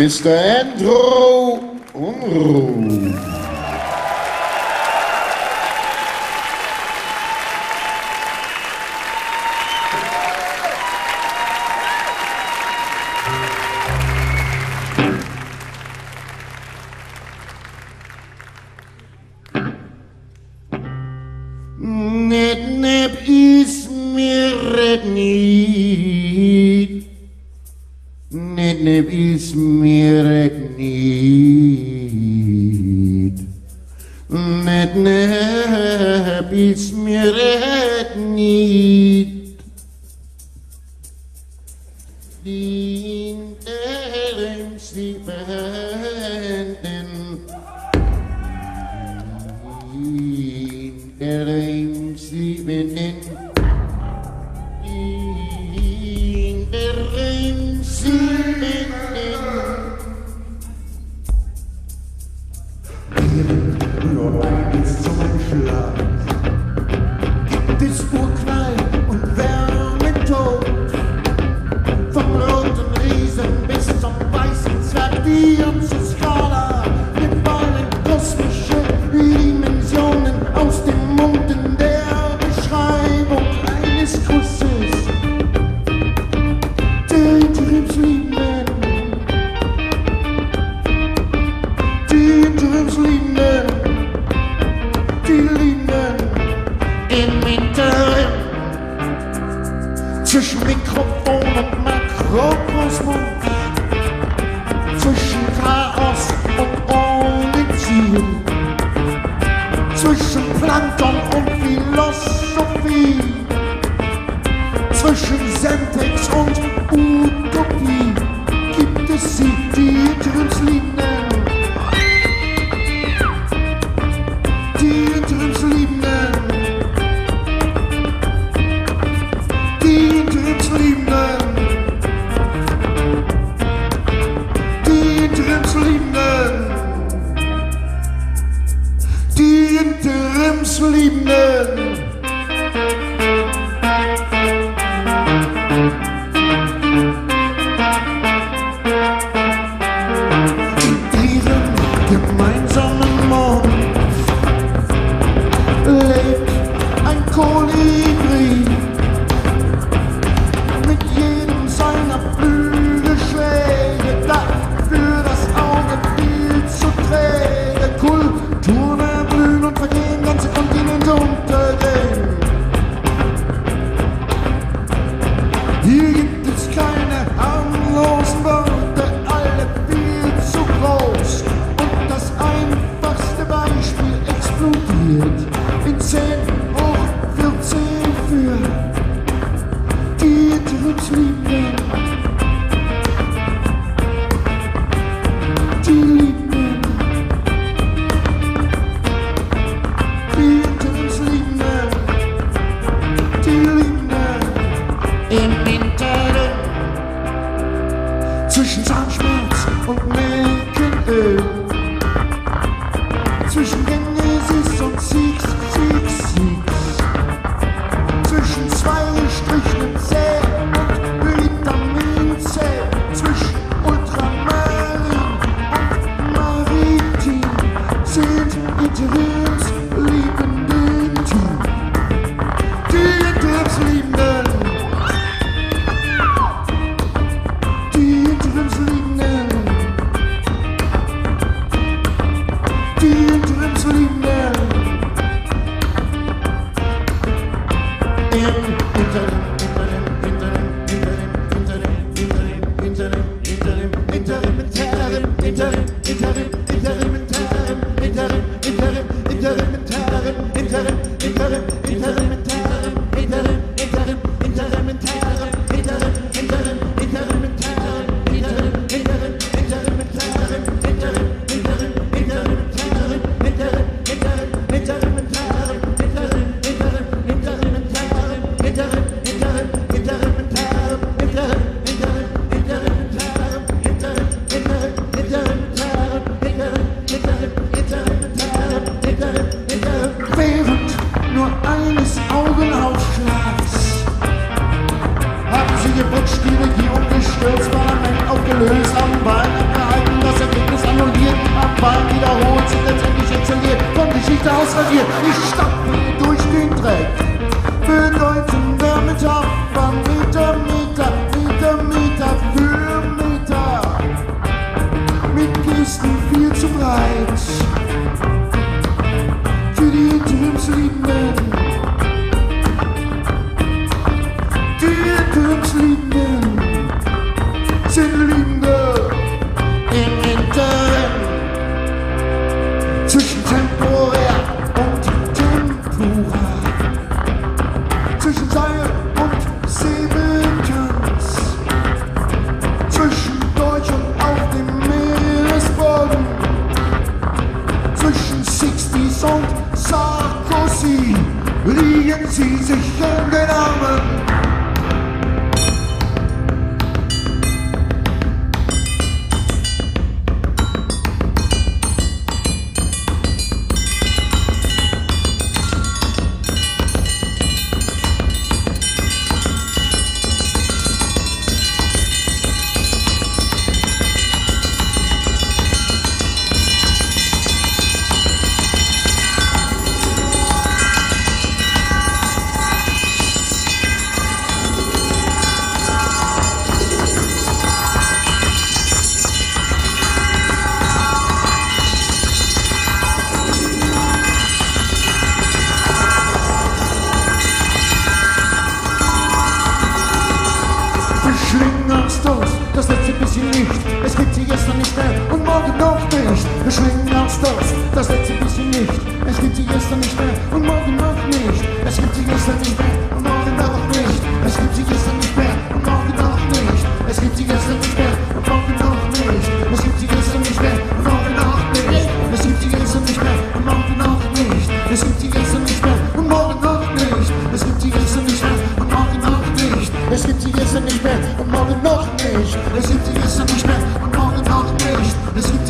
Mr. Andrew Unruh. Nip ist mir nicht, nip ist mir nicht, nip ist mir nicht. Die zwischen Mikrofon und Makrokosmos, zwischen Chaos und Ornithium, zwischen Plankton und Philosophie, zwischen Semtex und Utopie gibt es sie, die hinter uns liegen. Interimsliebenden. In ihrem gemeinsamen Mond lebt ein Kolibri, mit jedem seiner Flügel schlägt, dafür das Auge viel zu träge. Kulturen erblühen und vergehen, untergehen. Hier gibt es keine harmlosen Worte, alle viel zu groß. Und das einfachste Beispiel explodiert in 10 hoch 14 für die Interimsliebenden. Die Liebenden. Die im Interim zwischen Zahnschmerz und Milchöl, zwischen Genesis und Six, Six, Six, zwischen zwei Strichen C und Vitamin C, zwischen Ultramarin und Maritim sind Interimsliebenden, die Interimsliebenden. Während 4, ich stapfe durch den Dreck. Für 19 Wärmetag, war Meter für Meter. Mit Gesten viel zu breit. Für die Interimsliebenden. Die Interimsliebenden sind Liebende im Interim. Zwischen temporär und temporal. Zwischen Seil und Seelentanz. Zwischen Deutsch und auf dem Meeresboden. Zwischen 60s und Sarkozy liegen sie sich in den Armen. Das letzte bisschen Licht, es gibt sie gestern nicht mehr und morgen noch nicht. Wir schwingen aus das letzte bisschen Licht, es gibt sie gestern nicht mehr und morgen noch nicht. Es gibt sie gestern nicht mehr und morgen noch nicht. Es gibt sie gestern nicht mehr und morgen noch nicht. Es gibt sie gestern nicht mehr und morgen noch nicht. Es gibt sie gestern nicht mehr und morgen noch nicht. Es gibt sie gestern nicht mehr und morgen noch nicht. Es gibt sie gestern nicht mehr und morgen noch nicht. Es gibt sie gestern nicht mehr und morgen noch nicht. Es gibt sie gestern nicht mehr und morgen noch nicht. Es gibt sie gestern nicht mehr und morgen noch nicht.